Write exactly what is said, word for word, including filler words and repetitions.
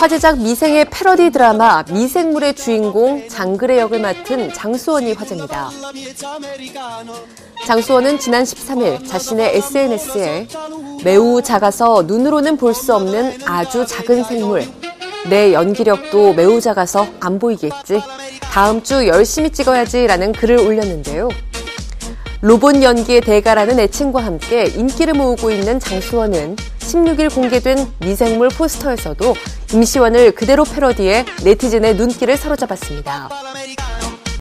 화제작 미생의 패러디 드라마 미생물의 주인공 장그래 역을 맡은 장수원이 화제입니다. 장수원은 지난 십삼일 자신의 에스엔에스에 매우 작아서 눈으로는 볼 수 없는 아주 작은 생물, 내 연기력도 매우 작아서 안 보이겠지, 다음 주 열심히 찍어야지 라는 글을 올렸는데요. 로봇 연기의 대가라는 애칭과 함께 인기를 모으고 있는 장수원은 십육일 공개된 미생물 포스터에서도 임시완을 그대로 패러디해 네티즌의 눈길을 사로잡았습니다.